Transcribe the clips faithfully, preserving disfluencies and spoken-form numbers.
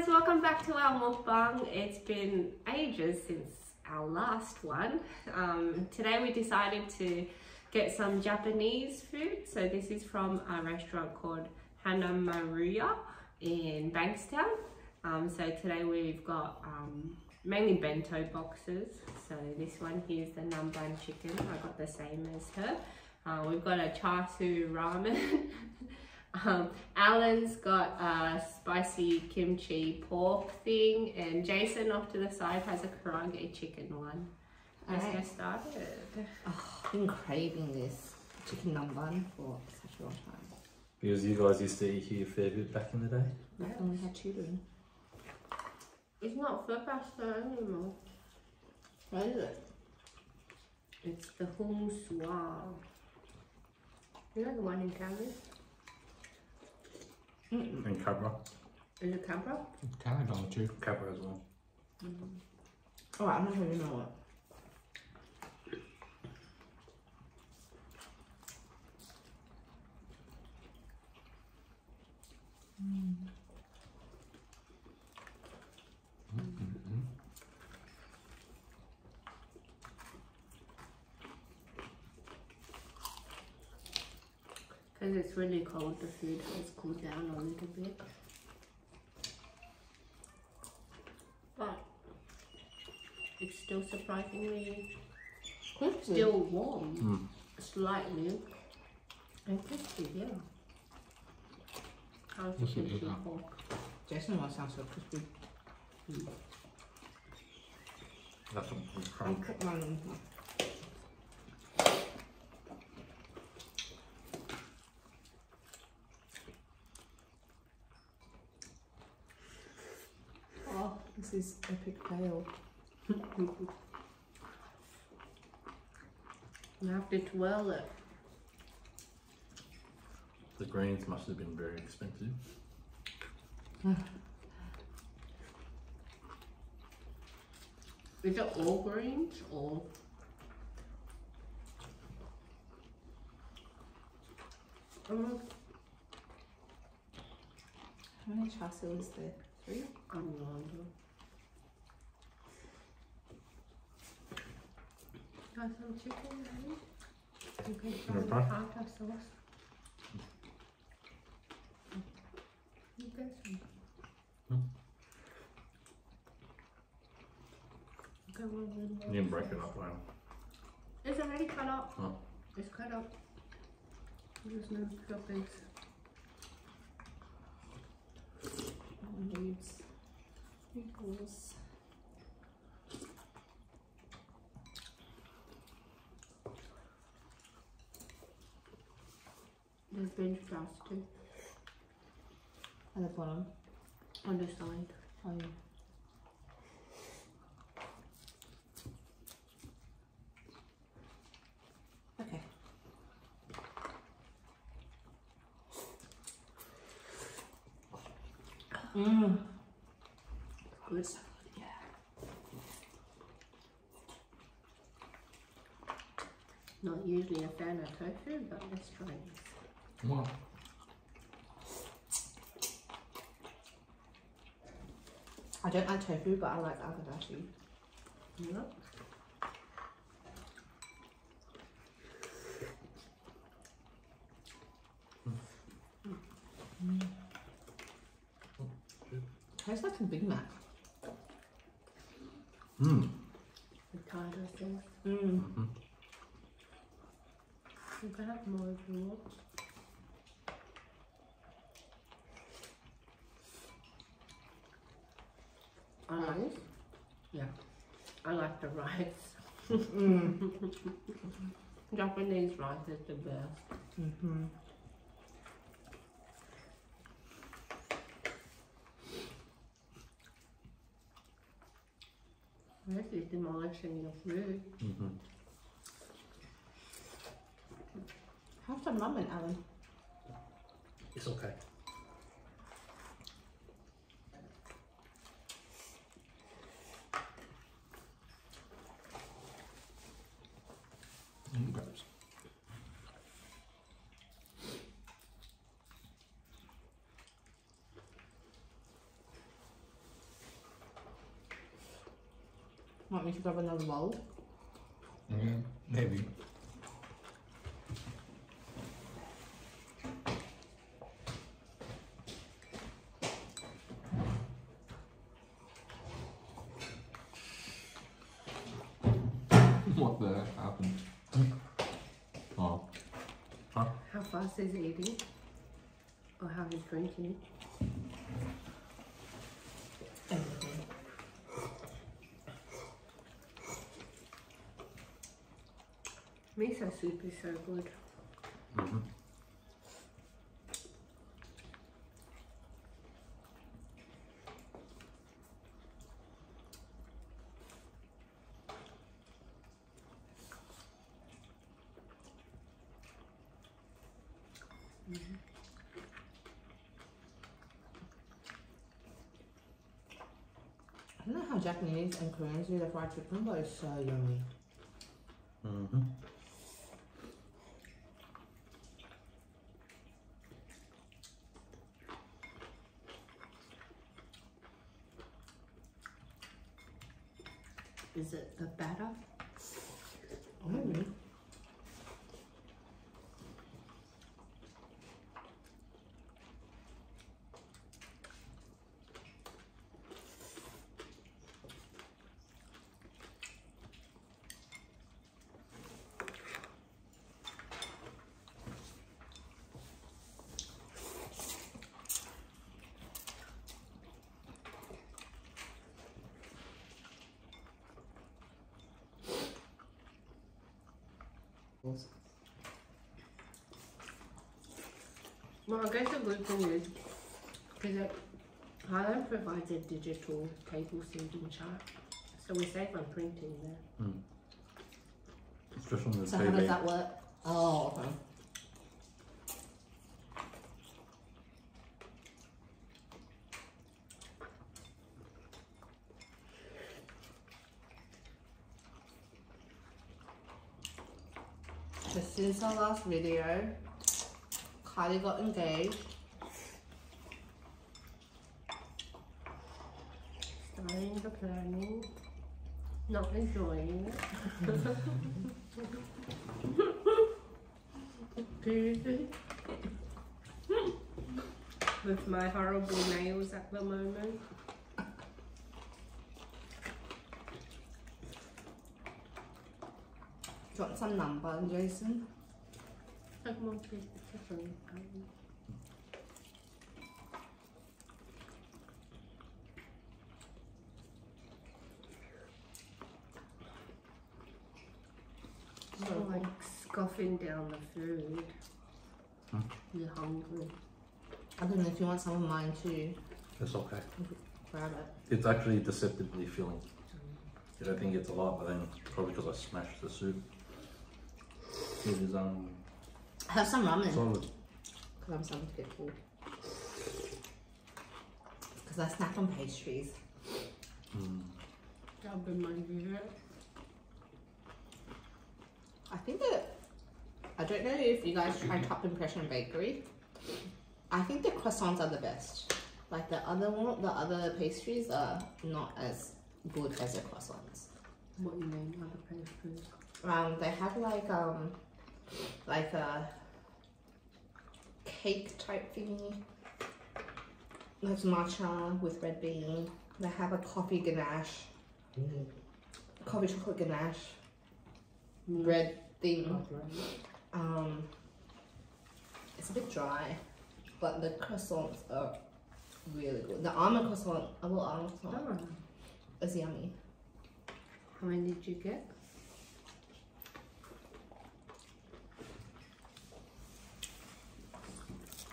guys, welcome back to our mukbang. It's been ages since our last one. Um, today we decided to get some Japanese food. So this is from a restaurant called Hanamaruya in Bankstown. Um, so today we've got um, mainly bento boxes. So this one here is the Namban chicken. I got the same as her. Uh, we've got a chasu ramen. Um, Alan's got a spicy kimchi pork thing, and Jason off to the side has a karage chicken one. Let's get started. Oh, I've been craving this chicken namban for such a long time. Because you guys used to eat here a fair bit back in the day? Yeah, when we had children. It's not for pasta anymore. What is it? It's the hong sua. You know the one in Cabra? Mm-mm. And Cabra. Is it Cabra? It's Tandit too. Cabra as well. Mm. Oh, I'm not sure you know what. Mm. Mm-hmm. Because it's really cold, the food has cooled down a little bit. But it's still surprisingly crispy. Still warm. Mm. Slightly. And crispy, yeah. How's the kimchi pork? Jason wants sounds so crispy. Mm. That's a good crunch. Oh, this is epic fail. You have to twirl it. The greens must have been very expensive. Is it all greens or? Um, How many chasu is there? Three? I'm wrong. Got some chicken, right? You can try the hot sauce. Hmm. You didn't break it up, well. It's already cut up. Oh. It's cut up. There's no toppings. Leaves. Pickles. There's bench grass too. At the bottom. On the side. Oh, yeah. Okay. Mmm. Good. Yeah. Not usually a fan of tofu, but let's try this. Come on. I don't like tofu, but I like agadashi. Yep. Mm. Mm. Tastes like a Big Mac. Mmm. The kind of things. Mmm. Mm-hmm. You can have more if you want. I like it. Yeah, I like the rice. Mm. Japanese rice is the best. Mm-hmm. This is demolishing your food. Mm-hmm. How's the mum and Alan? It's okay. Want me to grab another bowl? Mm, maybe. What the heck happened? Oh. Huh? How fast is he eating? Or how he's drinking it? Everything. Miso soup is so good. Mm-hmm. I don't know how Japanese and Koreans do the fried chicken, but it's so yummy. Mm-hmm. Is it the batter? Maybe. Well, I guess the good thing is because Highland provides a digital table seating chart, so we're safe on printing there. Mm. It's just on the so T V. How does that work? Oh, okay. So since our last video, Kylie got engaged. Starting the planning. Not enjoying it. With my horrible nails at the moment. Got some Namban, Jason. Like more pieces of food. I'm like scoffing down the food. Hmm? You're hungry. I don't know if you want some of mine too. It's okay. Grab it. It's actually deceptively filling. I don't think it's a lot, but then it's probably because I smashed the soup. It is, um, have some ramen. Solid. Because I'm starting to get full. Because I snack on pastries. Mm. That'll be my favorite. I think that, I don't know if you guys try Top Impression Bakery. I think the croissants are the best. Like the other one, the other pastries are not as good as the croissants. What do you mean, other pastries? Um, they have like um, like a cake type thingy. There's matcha with red bean. They have a coffee ganache, mm. coffee chocolate ganache, mm. red thing. Mm. Um, it's a bit dry, but the croissants are really good. The almond croissant, a little almond croissant. Oh. It's yummy. How many did you get?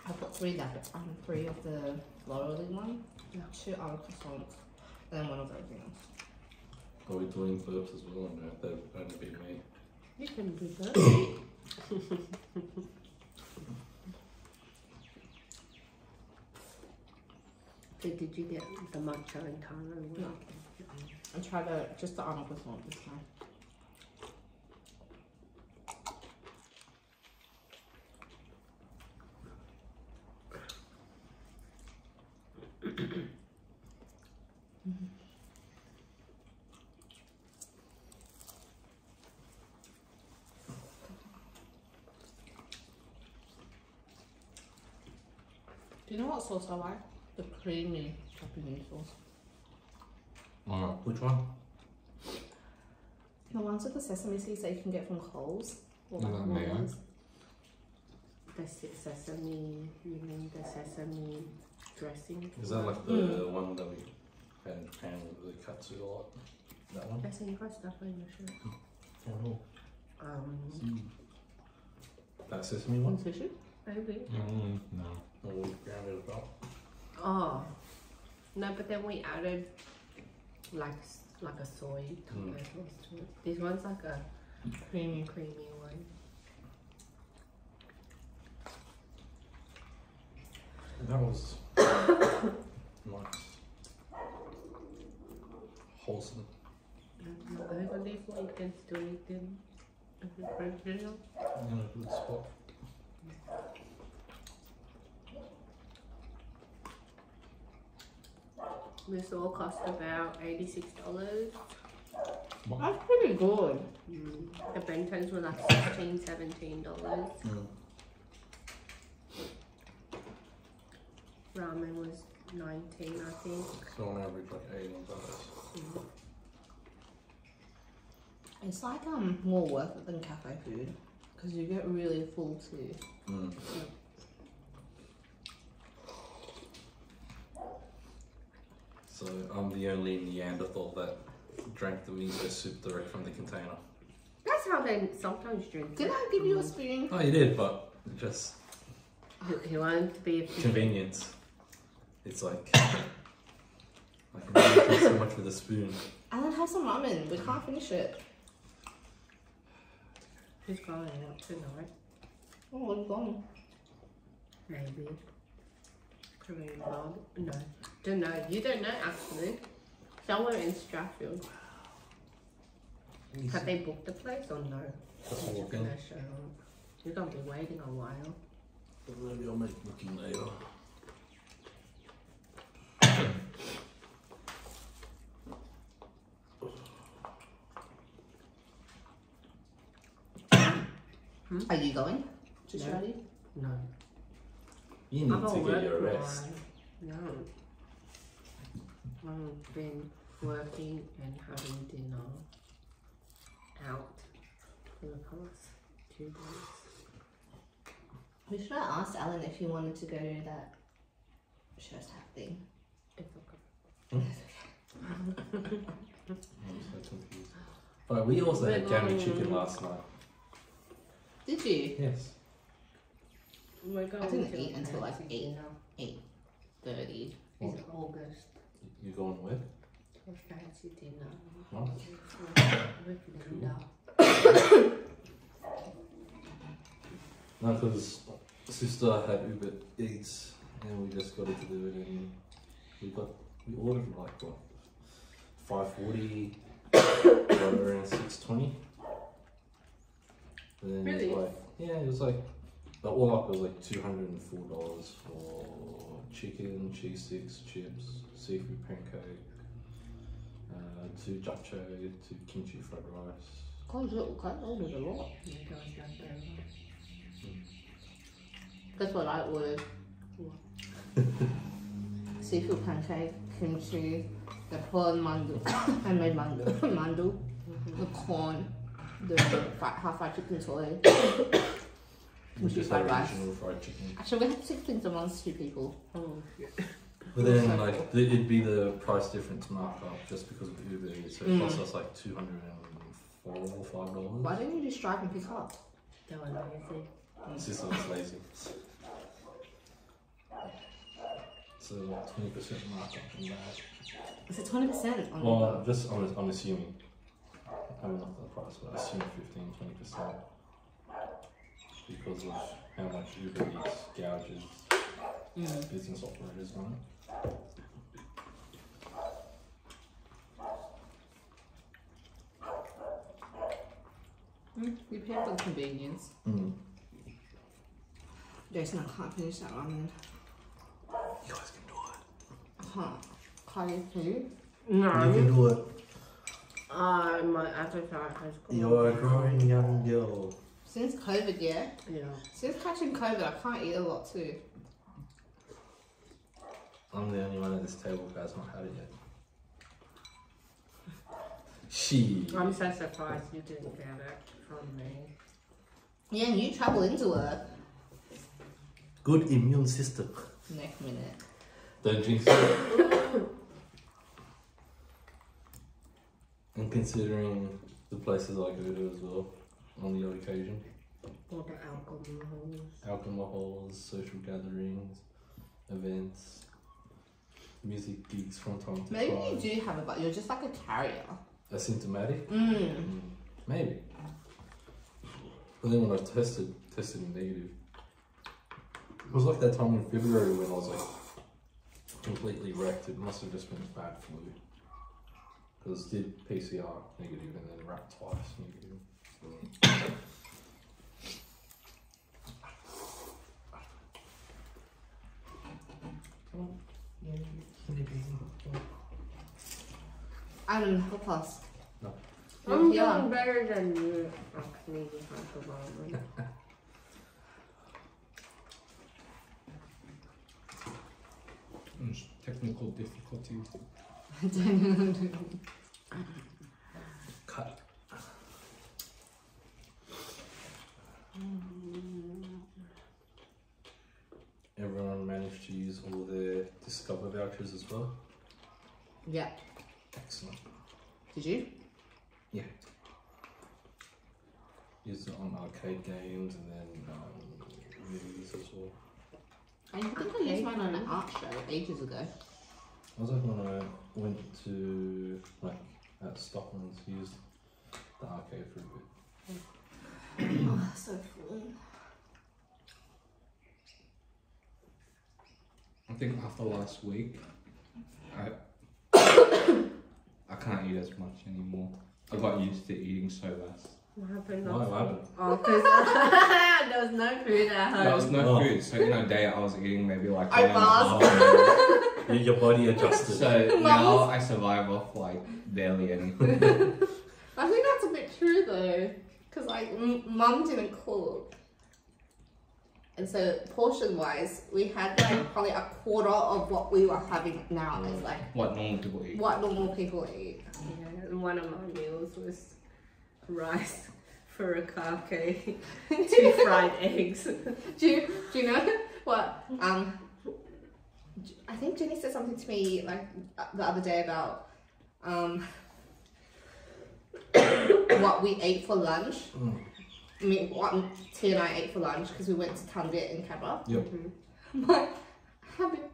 I put three that um three of the laurelly one, yeah. two other croissants, and then one of those things. Are we doing flips as well? No, they're going to be me. You can do that. So did you get the matcha and taro? Yeah. I tried the, just the almond croissant this time. Do you know what sauce I like? The creamy Japanese sauce. Oh, which one? The ones with the sesame seeds that you can get from Coles. Or like the mayo? The sesame, you mean the sesame dressing? Is that like the mm. one that we had in Japan with the katsu a lot? That one? I see you got stuff in your shirt. Oh. Um. Mm. That sesame one? Sushi? Maybe. Mm, no. Or we ground it up. Oh. No, but then we added like like a soy tomato sauce to it. This one's like a creamy, creamy one. That was nice. Wholesome. I believe we can still eat them if it's very general. In a good spot. This all cost about eighty-six dollars. That's pretty good. Mm. The bentons were like sixteen, seventeen dollars. Mm. Ramen was nineteen, I think. So on average, like eighteen dollars. Mm. It's like um more worth it than cafe food because you get really full too. Mm. Yeah. So I'm the only Neanderthal that drank the miso soup direct from the container. That's how they sometimes drink. Did I give you a spoon? Oh, you did, but just he wanted to be a convenience. It's like, I can really drink so much with a spoon. I don't have some ramen. We can't finish it. He's going out tonight. Oh, he's gone. Maybe. Korean vlog? No. Don't know. You don't know, actually. Somewhere in Stratfield. Have they booked the place or no? Just walking. You're going to be waiting a while. But maybe I'll make booking later. Hmm? Are you going? Just no. Ready? No. You need I've to get your rest. No. I've been working and having dinner out for the past two days. We should have asked Alan if he wanted to go to that shirt hat thing. It's okay. It's okay. I'm so confused. But we also We're had gammy chicken last night. Did you? Yes. We're going I didn't eat until like eight, eight thirty. It's August. You're going with? We're fancy dinner. Huh? With Linda. Cool. No, because sister had Uber Eats and we just got it delivered and we got we ordered like what five forty around six twenty. Then really? It was like, yeah, it was like, the all up was like two hundred and four dollars for chicken, cheese sticks, chips, seafood pancake, uh, two japchae, two kimchi fried rice. Oh, that is a lot. That's what I ordered. Seafood pancake, kimchi, the corn mandu. I made mandu, mandu, the corn. The half-fried chicken soy, which is like original fried chicken. Actually, we had six things amongst two people. Oh, yeah. But then, so like, cool. It'd be the price difference markup just because of the Uber Eats. So it cost mm. us like two hundred and four or five dollars. Why don't you just drive and pick up? They were lazy. My sister was lazy. So like twenty percent markup on that. Is it twenty percent? Well, just I'm, I'm assuming. I haven't looked at the price, but I assume fifteen, twenty percent because of how much Uber Eats gouges mm. business operators on it. Mm, you pay for the convenience. Mm. Jason, I can't finish that ramen. You guys can do it. I can't. Can't you do? No. You can do it. Uh, my appetite has gone. You're a growing young girl. Since COVID, yeah? Yeah. Since catching COVID, I can't eat a lot too. I'm the only one at this table who has not had it yet. She. I'm so surprised you didn't get it from me. Yeah, you travel into it. Good immune system. Next minute. Don't drink soda. And considering the places I go to as well, on the odd occasion. Or the alcohols. Alcohols, social gatherings, events, music gigs from time to maybe time. Maybe you do have a but you're just like a carrier. Asymptomatic? Mm. Mm. Maybe. But then when I tested, tested negative. It was like that time in February when I was like completely wrecked. It must have just been a bad flu. Because it did P C R negative and then wrapped twice negative. I don't know, help us. No. I'm yeah. doing better than you. Actually, you can't go on. Technical difficulty. I don't know. Cut. Everyone managed to use all their Discover vouchers as well? Yeah. Excellent. Did you? Yeah. Used it on arcade games and then um, movies as well. I think I used mine on an art show ages ago. I was like when I went to, like, at Stockland, used the arcade for a bit. Oh, that's so cool. I think after last week, I I can't eat as much anymore. I got used to eating so less. What happened? What happened? Oh, because there was no food at home. There was no oh. food, so in a day I was eating maybe like I fast. Oh, your body adjusted. So now I survive off like barely anything. I think that's a bit true though, because like mum didn't cook, and so portion wise we had like probably a quarter of what we were having now. It's like what normal people eat. What normal people eat. Yeah, and one of my meals was rice, furikake, two fried eggs. Do you, do you know what? Um, I think Jenny said something to me like the other day about um, what we ate for lunch. Mm. I mean, what T and I ate for lunch because we went to Tandit in Cabra. Yep. Mm-hmm. Like,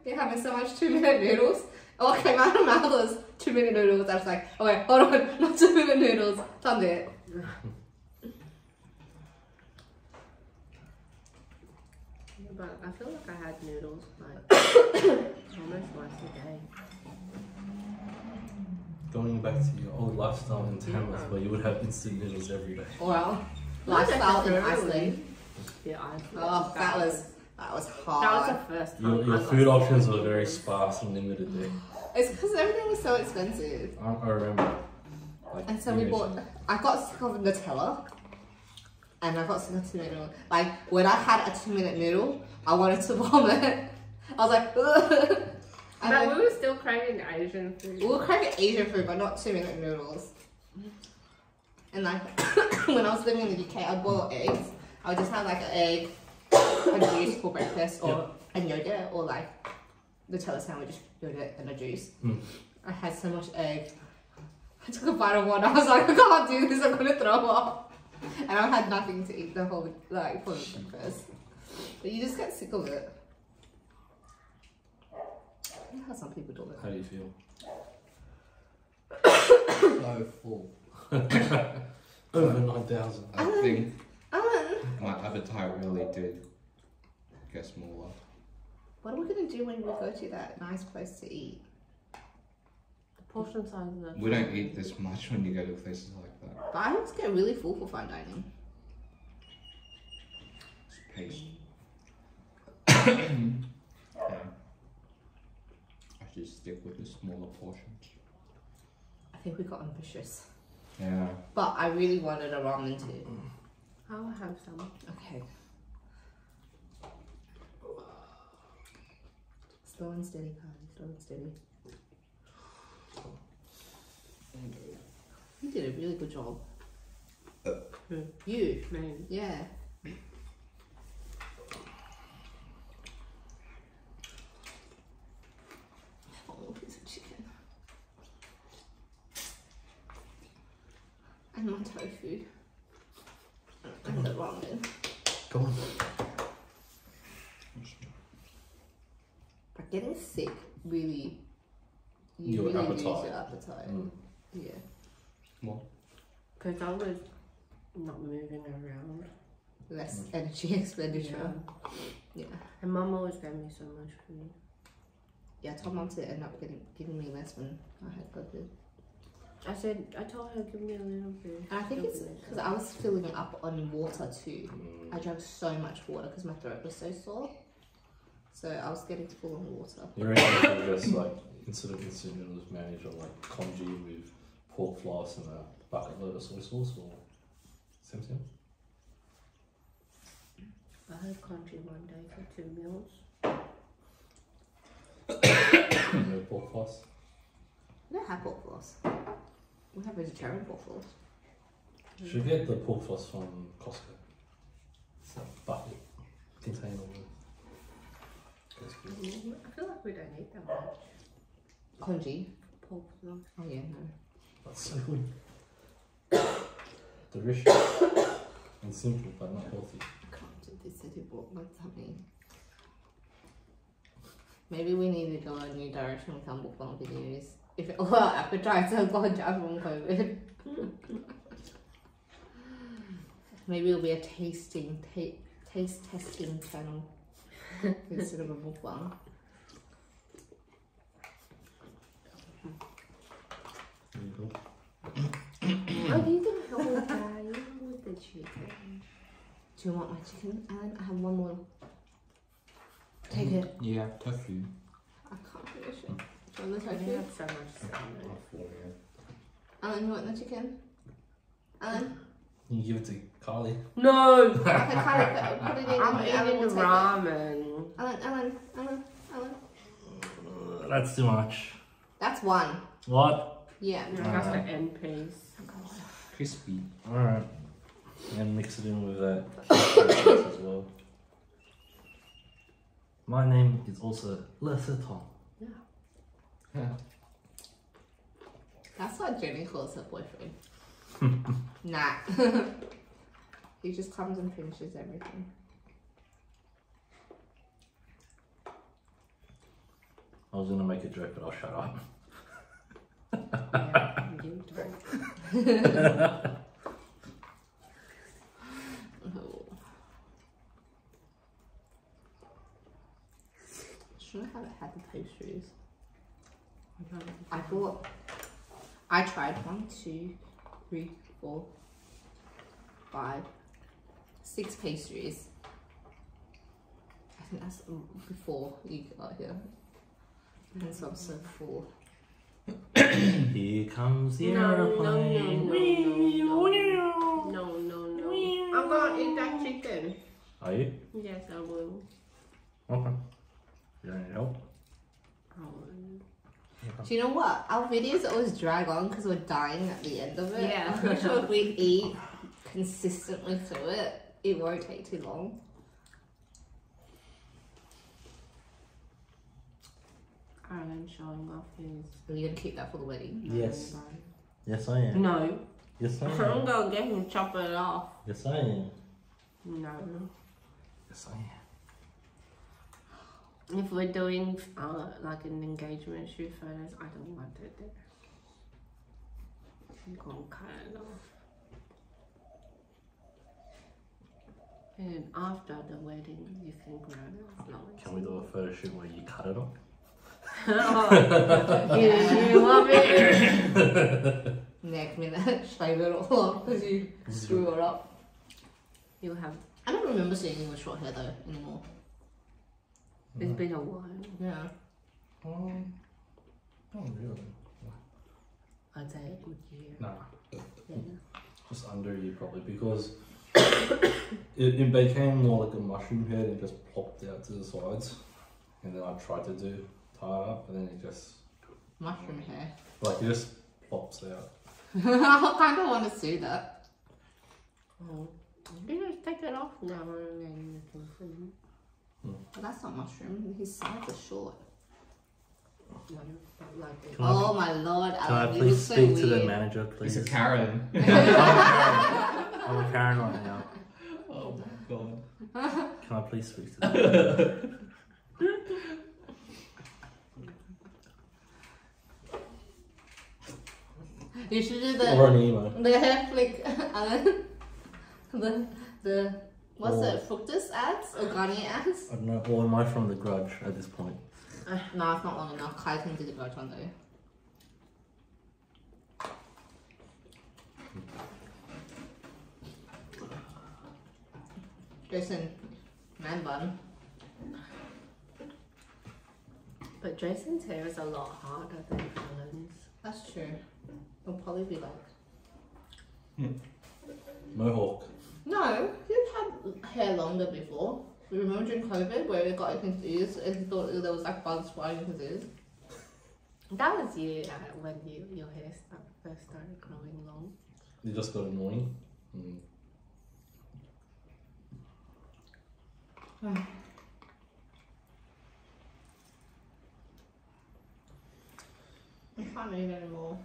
they're having so much two-minute noodles. All came out of my mouth was two-minute noodles. I was like, oh wait, hold on, not two-minute noodles. Tandit. But I feel like I had noodles like almost once a day. Going back to your old lifestyle in Tamworth, yeah. where you would have instant noodles every day. Well, lifestyle in Iceland. Yeah, Iceland. Oh, that was that was hard. That was the first time. Your, your food options were very sparse and limited there. It's because everything was so expensive. I, I remember. Like, and so we bought. I got sick of Nutella. And I got sick of two-minute noodle. Like, when I had a two-minute noodle, I wanted to vomit. I was like, ugh. But then, we were still craving Asian food. We were craving Asian food, but not two-minute noodles. And like, when I was living in the U K, I'd boil eggs. I would just have like an egg and juice for breakfast, or yep. a yogurt, or like Nutella sandwich, yogurt and a juice. Mm. I had so much egg. I took a bite of one, I was like, I can't do this, I'm gonna throw up. And I've had nothing to eat the whole, like, for breakfast. But you just get sick of it. I know how some people do it. How do you feel? So full. Over nine thousand. I um, think um, my appetite really did get smaller. What are we gonna do when we go to that nice place to eat? Portion size. We don't eat this much when you go to places like that. But I always get really full for fine dining. It's paste. Mm. Yeah. I should stick with the smaller portions. I think we got ambitious. Yeah. But I really wanted a ramen too. I will have some. Okay. Slow and steady, guys. Strong and steady. You did a really good job. Uh, you, man, yeah. A little piece of chicken. And my tofu. I got it wrong then. Go on. But getting sick really, you your really appetite. Lose your appetite. Mm. Yeah. What? Because I was not moving around. Less energy expenditure. Yeah. yeah. And mum always gave me so much food. Yeah, I told mum to end up getting, giving me less when I had COVID. I said, I told her, give me a little bit. And I think it's because I was filling it up on water too. Mm. I drank so much water because my throat was so sore. So I was getting full on water. You remember just like, instead of incident, it was managed on like congee with pork floss and a bucket load of soy sauce or same thing? I had congee one day for two meals. No pork floss? We don't have pork floss. We have vegetarian pork floss. Should we get the pork floss from Costco? It's like a bucket container. Mm, I feel like we don't need that much. Congee? Pork floss. Oh yeah, no. That's so good. Delicious. And simple, but not healthy. I can't do this anymore. What's happening? Maybe we need to go a new direction with our mukbang videos. If all our appetites are gone down from COVID. Maybe it'll be a tasting, ta taste testing channel instead of a mukbang. There you go. Oh, you can help with that. You can with the chicken. Do you want my chicken? And I have one more. Take mm, it. Yeah, tofu. I can't finish it. I have so much salmon. Alan, you want the chicken? Alan? You give it to Carly. No! Okay, Carly, put it in. I'm eating the ramen. Alan, Alan, Alan, Alan. That's too much. That's one. What? Yeah. No, that's the end piece. Crispy. Alright. And mix it in with that as well. My name is also Lesotho. Yeah. Yeah. That's what Jenny calls her boyfriend. Nah. He just comes and finishes everything. I was gonna make a joke, but I'll shut up. Yeah, you don't. Oh. Should I haven't had the pastries? I bought, I tried one, two, three, four, five, six pastries. I think that's before you got here. And so I'm so full. Here comes the aeroplane. No, no, no, no, no, no, no. I'm gonna eat that chicken. Are you? Yes, I will. Okay. You don't need help? I will. Do you know what? Our videos always drag on because we're dying at the end of it. Yeah. I'm pretty sure if we eat consistently through it, it won't take too long. Ireland showing off his... Are you going to keep that for the wedding? No, yes. No. Yes, I am. No. Yes, I am. I'm going to get him chop it off. Yes, I am. No. Yes, I am. If we're doing uh, like an engagement shoot photos, I don't want it there. I'm gonna cut it off. And after the wedding, you can grab it. Off. Can we do a photo shoot where you cut it off? Oh, yeah, you love it. Next minute, shave it all off because you screw it up. You'll have. I don't remember seeing you with short hair though anymore. It's been a while. Yeah. Um, not really. I'd say a good year. Nah. Yeah. Just under a year probably because it, it became more like a mushroom head and just plopped out to the sides. And then I tried to do tied up, and then it just... Mushroom hair. Like, it just plops out. I kind of want to see that. Oh. You just take that off now and then you can see. Hmm. But that's not mushroom, his sides are short. Like oh my lord, can I, I please so speak weird. to the manager, please? It's a Karen. I'm a Karen. I'm a Karen right now. Oh my god. Can I please speak to the manager? You should do the, or an emo. The hair flick. The, the, what's or, it, fructus ads or Garnier ads? I don't know, or am I from The Grudge at this point? Uh, no, it's not long enough. Kai can do The Grudge one though. Jason, man bun. But Jason's hair is a lot harder than Alan's. That's true. It'll probably be like... Hmm. Mohawk. No, you've had hair longer before. We remember during COVID where we got confused and thought there was like bugs flying into his ears. That was you uh, when you, your hair start, first started growing long. It just got annoying. Mm. I can't eat anymore.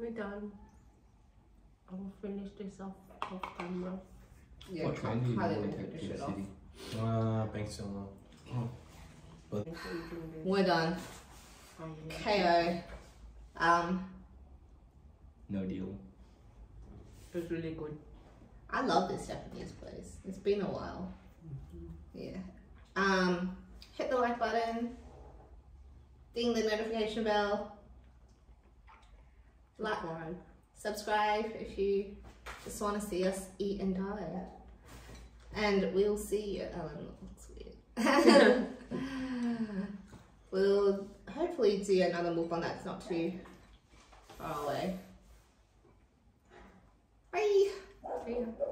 We're done. I will finish this off off camera. Yeah, what train do you want to take to the city? Ah, Bankstown. We're done. K O. Um. No deal. It's really good. I love this Japanese place. It's been a while. Mm-hmm. Yeah. Um. Hit the like button. Ding the notification bell. Like. Subscribe if you just want to see us eat and die. And we'll see you. Ellen looks weird. We'll hopefully do another mukbang that's not too far away. Bye! See ya.